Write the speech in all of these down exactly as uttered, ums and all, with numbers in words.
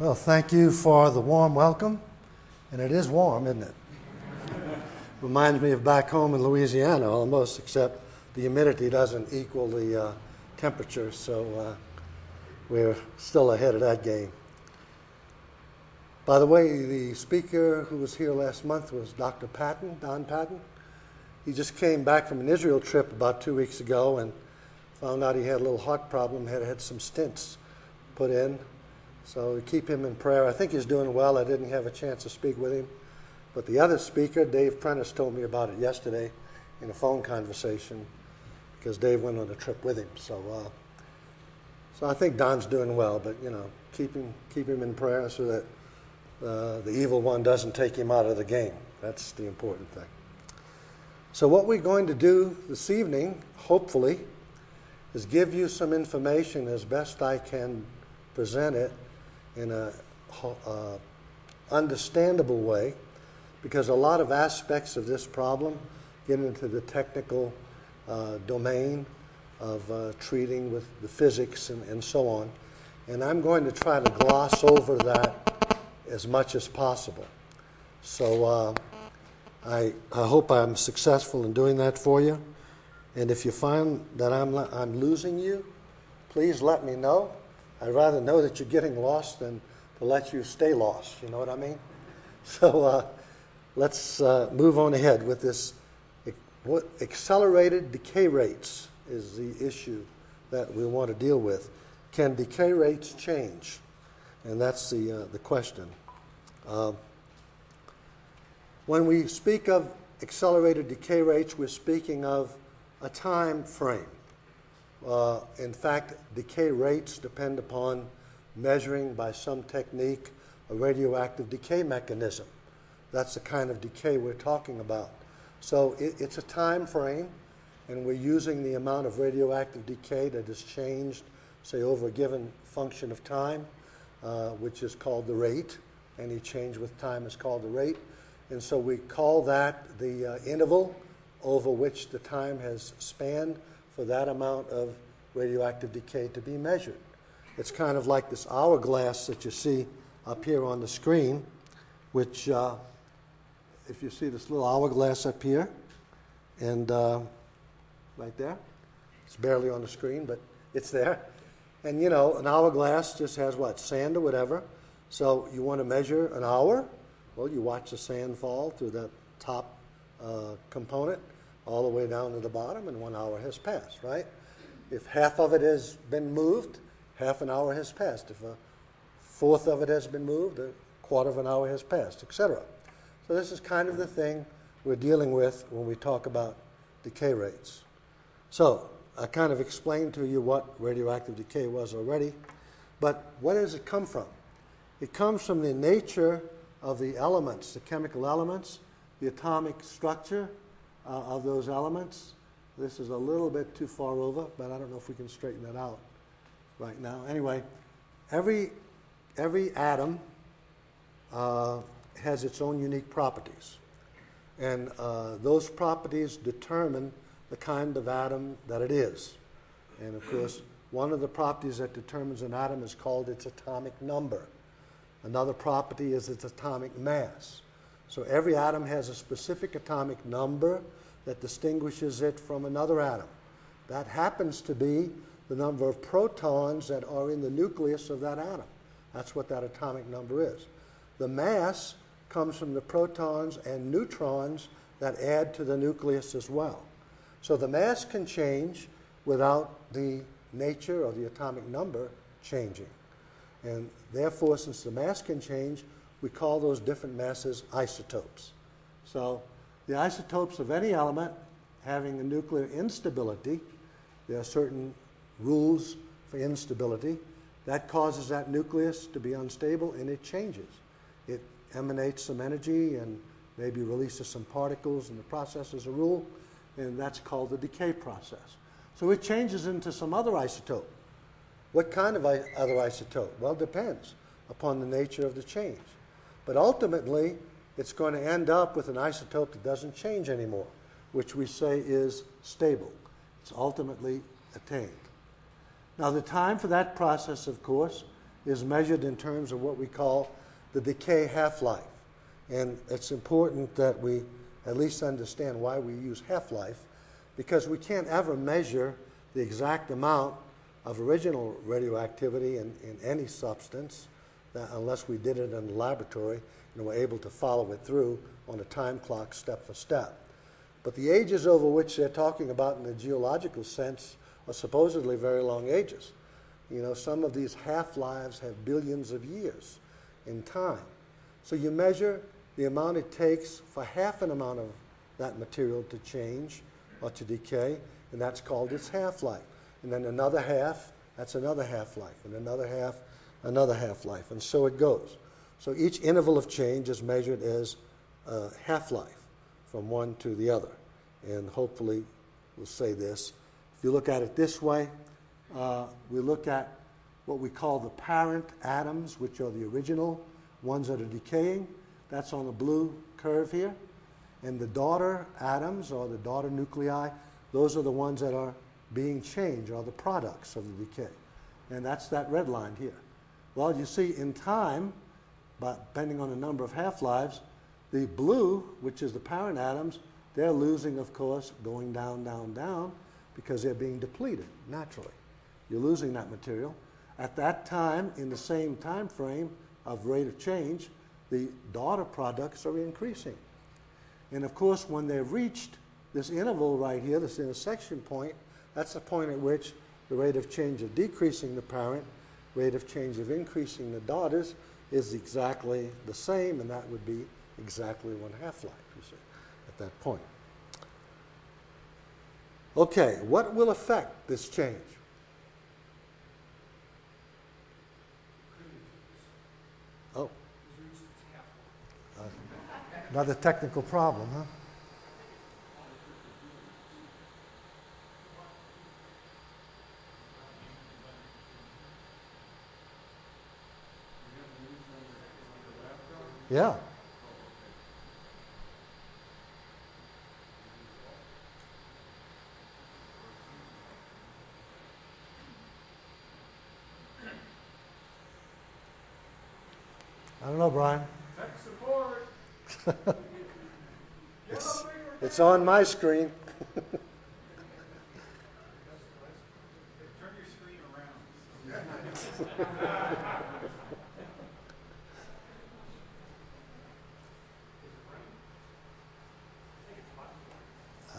Well, thank you for the warm welcome. And it is warm, isn't it? Reminds me of back home in Louisiana almost, except the humidity doesn't equal the uh, temperature, so uh, we're still ahead of that game. By the way, the speaker who was here last month was Doctor Patton, Don Patton. He just came back from an Israel trip about two weeks ago and found out he had a little heart problem, had had some stents put in. So we keep him in prayer. I think he's doing well. I didn't have a chance to speak with him. But the other speaker, Dave Prentice, told me about it yesterday in a phone conversation because Dave went on a trip with him. So uh, so I think Don's doing well, but, you know, keep him, keep him in prayer so that uh, the evil one doesn't take him out of the game. That's the important thing. So what we're going to do this evening, hopefully, is give you some information as best I can present it in a uh, understandable way, because a lot of aspects of this problem get into the technical uh, domain of uh, treating with the physics and, and so on. And I'm going to try to gloss over that as much as possible. So uh, I, I hope I'm successful in doing that for you. And if you find that I'm, I'm losing you, please let me know. I'd rather know that you're getting lost than to let you stay lost. You know what I mean? So uh, let's uh, move on ahead with this. What accelerated decay rates is the issue that we want to deal with. Can decay rates change? And that's the, uh, the question. Uh, when we speak of accelerated decay rates, we're speaking of a time frame. Uh, in fact, decay rates depend upon measuring by some technique a radioactive decay mechanism. That's the kind of decay we're talking about. So it, it's a time frame, and we're using the amount of radioactive decay that is changed, say, over a given function of time, uh, which is called the rate. Any change with time is called the rate. And so we call that the uh, interval over which the time has spanned for that amount of radioactive decay to be measured. It's kind of like this hourglass that you see up here on the screen, which, uh, if you see this little hourglass up here, and uh, right there, it's barely on the screen, but it's there. And you know, an hourglass just has what, sand or whatever. So you want to measure an hour? Well, you watch the sand fall through that top uh, component, all the way down to the bottom, and one hour has passed, right? If half of it has been moved, half an hour has passed. If a fourth of it has been moved, a quarter of an hour has passed, et cetera. So this is kind of the thing we're dealing with when we talk about decay rates. So I kind of explained to you what radioactive decay was already, but where does it come from? It comes from the nature of the elements, the chemical elements, the atomic structure, Uh, of those elements. This is a little bit too far over, but I don't know if we can straighten that out right now. Anyway, every, every atom uh, has its own unique properties. And uh, those properties determine the kind of atom that it is. And of course, one of the properties that determines an atom is called its atomic number. Another property is its atomic mass. So every atom has a specific atomic number that distinguishes it from another atom. That happens to be the number of protons that are in the nucleus of that atom. That's what that atomic number is. The mass comes from the protons and neutrons that add to the nucleus as well. So the mass can change without the nature or the atomic number changing. And therefore, since the mass can change, we call those different masses isotopes. So the isotopes of any element having a nuclear instability, there are certain rules for instability, that causes that nucleus to be unstable, and it changes. It emanates some energy and maybe releases some particles, and the process is a rule, and that's called the decay process. So it changes into some other isotope. What kind of other isotope? Well, it depends upon the nature of the change. But ultimately, it's going to end up with an isotope that doesn't change anymore, which we say is stable. It's ultimately attained. Now, the time for that process, of course, is measured in terms of what we call the decay half-life. And it's important that we at least understand why we use half-life, because we can't ever measure the exact amount of original radioactivity in, in any substance unless we did it in the laboratory and were able to follow it through on a time clock step for step. But the ages over which they're talking about in the geological sense are supposedly very long ages. You know, some of these half-lives have billions of years in time. So you measure the amount it takes for half an amount of that material to change or to decay, and that's called its half-life. And then another half, that's another half-life, and another half, another half-life, and so it goes. So each interval of change is measured as a half-life from one to the other. And hopefully we'll say this. If you look at it this way, uh, we look at what we call the parent atoms, which are the original ones that are decaying. That's on the blue curve here. And the daughter atoms, or the daughter nuclei, those are the ones that are being changed, or the products of the decay. And that's that red line here. Well, you see in time, but depending on the number of half-lives, the blue, which is the parent atoms, they're losing, of course, going down, down, down, because they're being depleted naturally. You're losing that material. At that time, in the same time frame of rate of change, the daughter products are increasing. And of course, when they've reached this interval right here, this intersection point, that's the point at which the rate of change of decreasing the parent, rate of change of increasing the daughters is exactly the same, and that would be exactly one half-life, you see, at that point. Okay, what will affect this change? Oh. Uh, another technical problem, huh? Yeah. I don't know, Brian. Tech support. it's, it's on my screen. Turn your screen around.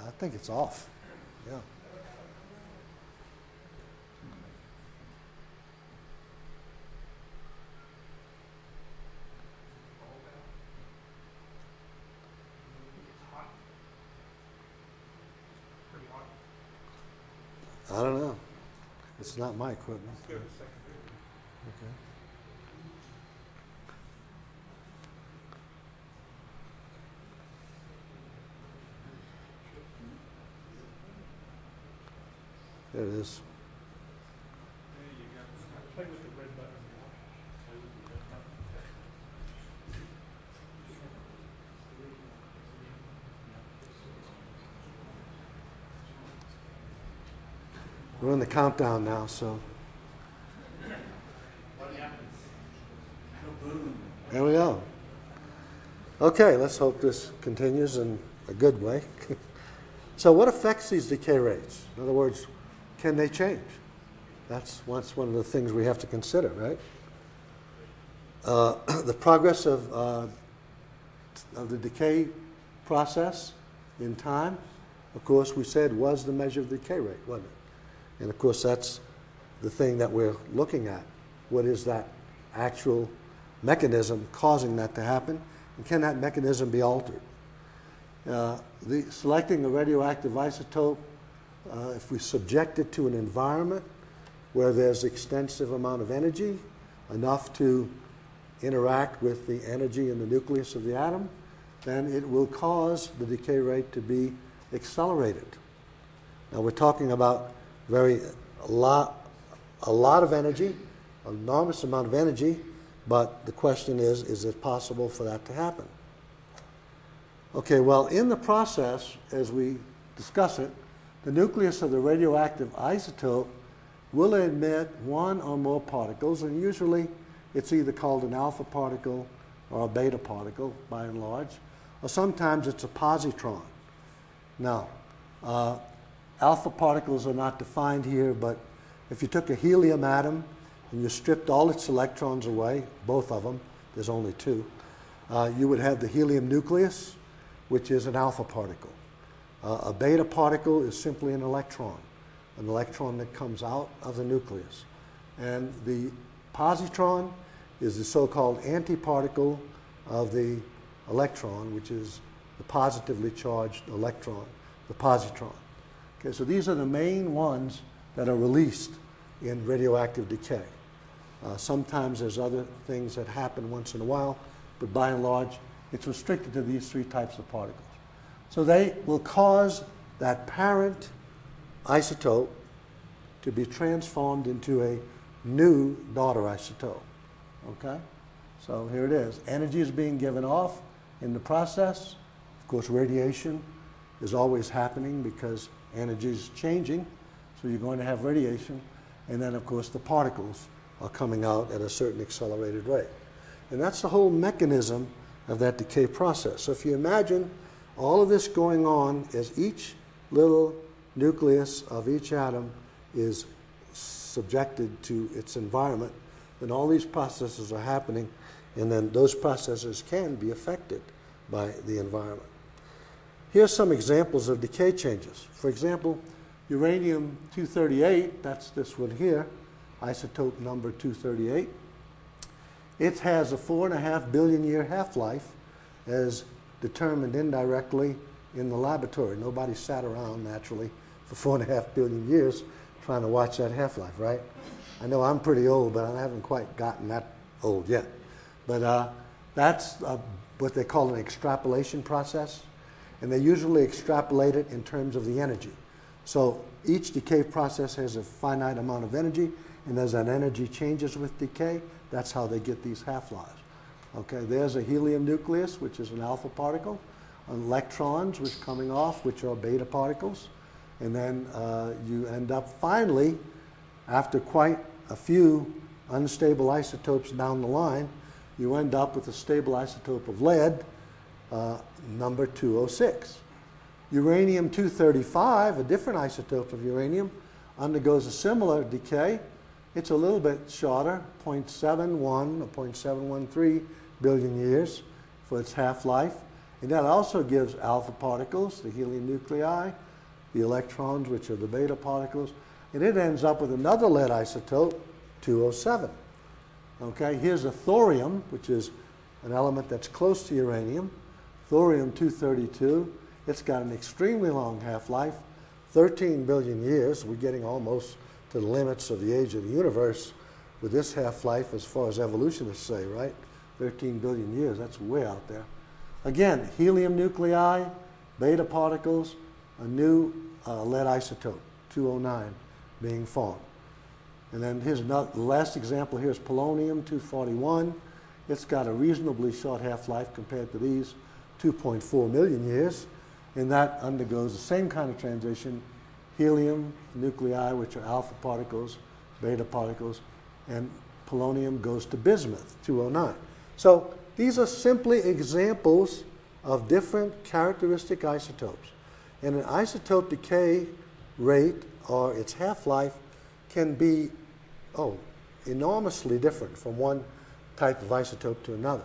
I think it's off. Yeah. I don't know. It's not my equipment. Okay. There it is. Play with the red button. We're in the countdown now, so. What happens? There we go. Okay, let's hope this continues in a good way. So what affects these decay rates? In other words, can they change? That's, that's one of the things we have to consider, right? Uh, the progress of, uh, of the decay process in time, of course, we said was the measure of the decay rate, wasn't it? And of course, that's the thing that we're looking at. What is that actual mechanism causing that to happen? And can that mechanism be altered? Uh, the, selecting the radioactive isotope, Uh, if we subject it to an environment where there's extensive amount of energy, enough to interact with the energy in the nucleus of the atom, then it will cause the decay rate to be accelerated. Now we're talking about very a lot, a lot of energy, an enormous amount of energy, but the question is, is it possible for that to happen? Okay, well, in the process, as we discuss it, the nucleus of the radioactive isotope will emit one or more particles, and usually it's either called an alpha particle or a beta particle, by and large, or sometimes it's a positron. Now, uh, alpha particles are not defined here, but if you took a helium atom and you stripped all its electrons away, both of them, there's only two, uh, you would have the helium nucleus, which is an alpha particle. Uh, a beta particle is simply an electron, an electron that comes out of the nucleus. And the positron is the so-called antiparticle of the electron, which is the positively charged electron, the positron. Okay, so these are the main ones that are released in radioactive decay. Uh, sometimes there's other things that happen once in a while, but by and large, it's restricted to these three types of particles. So they will cause that parent isotope to be transformed into a new daughter isotope. Okay? So here it is. Energy is being given off in the process. Of course, radiation is always happening because energy is changing, so you're going to have radiation. And then, of course, the particles are coming out at a certain accelerated rate. And that's the whole mechanism of that decay process. So if you imagine all of this going on as each little nucleus of each atom is subjected to its environment, then all these processes are happening, and then those processes can be affected by the environment. Here's some examples of decay changes. For example, uranium two thirty-eight, that's this one here, isotope number two thirty-eight. It has a four and a half billion year half-life as determined indirectly in the laboratory. Nobody sat around naturally for four and a half billion years trying to watch that half-life, right? I know I'm pretty old, but I haven't quite gotten that old yet. But uh, that's uh, what they call an extrapolation process, and they usually extrapolate it in terms of the energy. So each decay process has a finite amount of energy, and as that energy changes with decay, that's how they get these half-lives. Okay, there's a helium nucleus, which is an alpha particle, electrons, which are coming off, which are beta particles. And then uh, you end up finally, after quite a few unstable isotopes down the line, you end up with a stable isotope of lead, uh, number two oh six. uranium two thirty-five, a different isotope of uranium, undergoes a similar decay. It's a little bit shorter, zero point seven one or zero point seven one three billion years for its half-life. And that also gives alpha particles, the helium nuclei, the electrons, which are the beta particles, and it ends up with another lead isotope, two oh seven. Okay, here's a thorium, which is an element that's close to uranium, thorium two thirty-two. It's got an extremely long half-life, thirteen billion years. We're getting almost to the limits of the age of the universe with this half-life as far as evolutionists say, right? thirteen billion years, that's way out there. Again, helium nuclei, beta particles, a new uh, lead isotope, two oh nine, being formed. And then here's another, the last example here is polonium two forty-one. It's got a reasonably short half-life compared to these, two point four million years, and that undergoes the same kind of transition, helium nuclei, which are alpha particles, beta particles, and polonium goes to bismuth, two oh nine. So these are simply examples of different characteristic isotopes. And an isotope decay rate, or its half-life, can be, oh, enormously different from one type of isotope to another.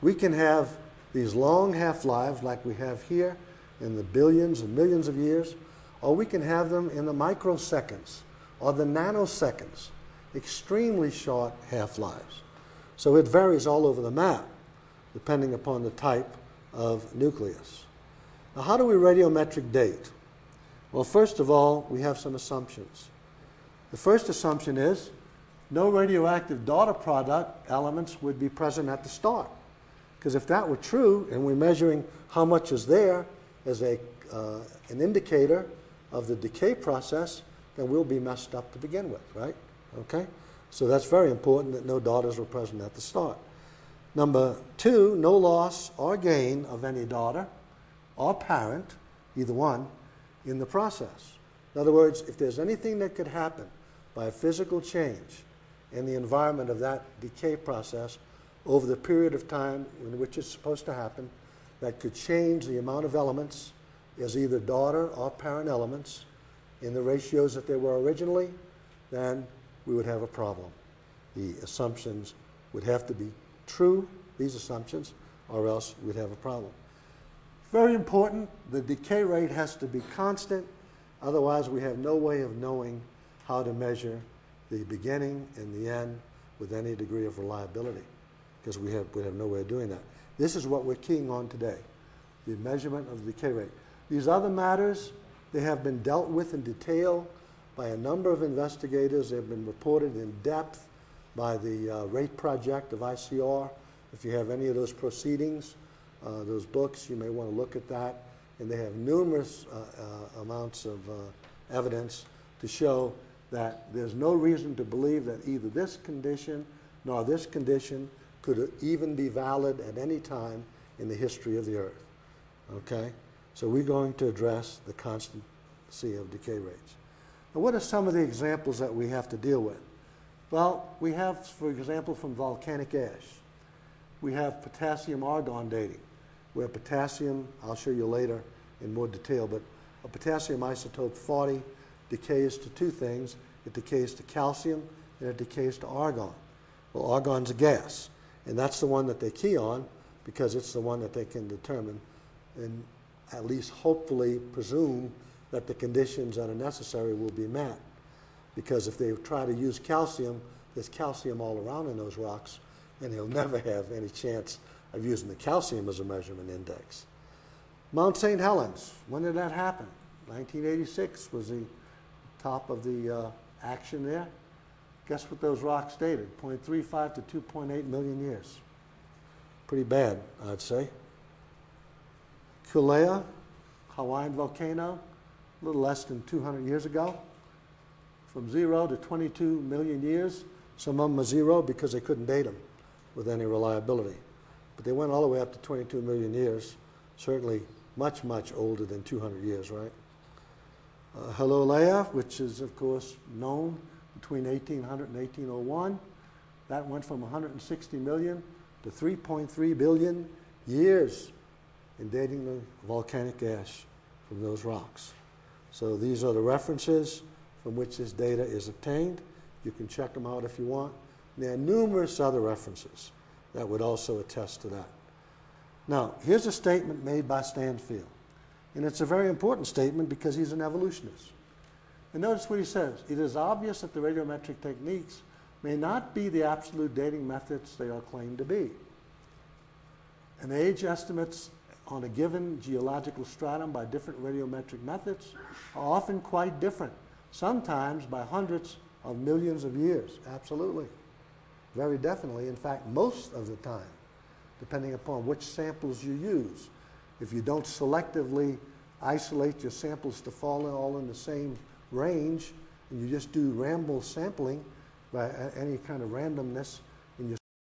We can have these long half-lives like we have here in the billions and millions of years, or we can have them in the microseconds or the nanoseconds, extremely short half-lives. So it varies all over the map depending upon the type of nucleus. Now, how do we radiometric date? Well, first of all, we have some assumptions. The first assumption is no radioactive daughter product elements would be present at the start. Because if that were true, and we're measuring how much is there as a, uh, an indicator of the decay process, then we'll be messed up to begin with, right? Okay? So that's very important that no daughters were present at the start. Number two, no loss or gain of any daughter or parent, either one, in the process. In other words, if there's anything that could happen by a physical change in the environment of that decay process over the period of time in which it's supposed to happen that could change the amount of elements as either daughter or parent elements in the ratios that they were originally, then we would have a problem. The assumptions would have to be true, these assumptions, or else we'd have a problem. Very important, the decay rate has to be constant, otherwise we have no way of knowing how to measure the beginning and the end with any degree of reliability, because we have, we have no way of doing that. This is what we're keying on today, the measurement of the decay rate. These other matters, they have been dealt with in detail by a number of investigators. They have been reported in depth by the uh, RATE project of I C R. If you have any of those proceedings, uh, those books, you may want to look at that. And they have numerous uh, uh, amounts of uh, evidence to show that there's no reason to believe that either this condition nor this condition could even be valid at any time in the history of the Earth. Okay? So we're going to address the constancy of decay rates. Now, what are some of the examples that we have to deal with? Well, we have, for example, from volcanic ash, we have potassium-argon dating, where potassium, I'll show you later in more detail, but a potassium isotope forty decays to two things. It decays to calcium, and it decays to argon. Well, argon's a gas, and that's the one that they key on because it's the one that they can determine and at least hopefully presume that the conditions that are necessary will be met. Because if they try to use calcium, there's calcium all around in those rocks, and they'll never have any chance of using the calcium as a measurement index. Mount Saint Helens, when did that happen? nineteen eighty-six was the top of the uh, action there. Guess what those rocks dated? zero point three five to two point eight million years. Pretty bad, I'd say. Kilauea, Hawaiian volcano, a little less than two hundred years ago, from zero to twenty-two million years. Some of them are zero because they couldn't date them with any reliability. But they went all the way up to twenty-two million years, certainly much, much older than two hundred years, right? Uh, Haleakala, which is, of course, known between eighteen hundred and eighteen oh one, that went from one hundred sixty million to three point three billion years. In dating the volcanic ash from those rocks. So these are the references from which this data is obtained. You can check them out if you want. And there are numerous other references that would also attest to that. Now, here's a statement made by Stanfield. And it's a very important statement because he's an evolutionist. And notice what he says. It is obvious that the radiometric techniques may not be the absolute dating methods they are claimed to be. And age estimates on a given geological stratum by different radiometric methods are often quite different, sometimes by hundreds of millions of years. Absolutely. Very definitely. In fact, most of the time, depending upon which samples you use. If you don't selectively isolate your samples to fall all in the same range, and you just do ramble sampling by any kind of randomness,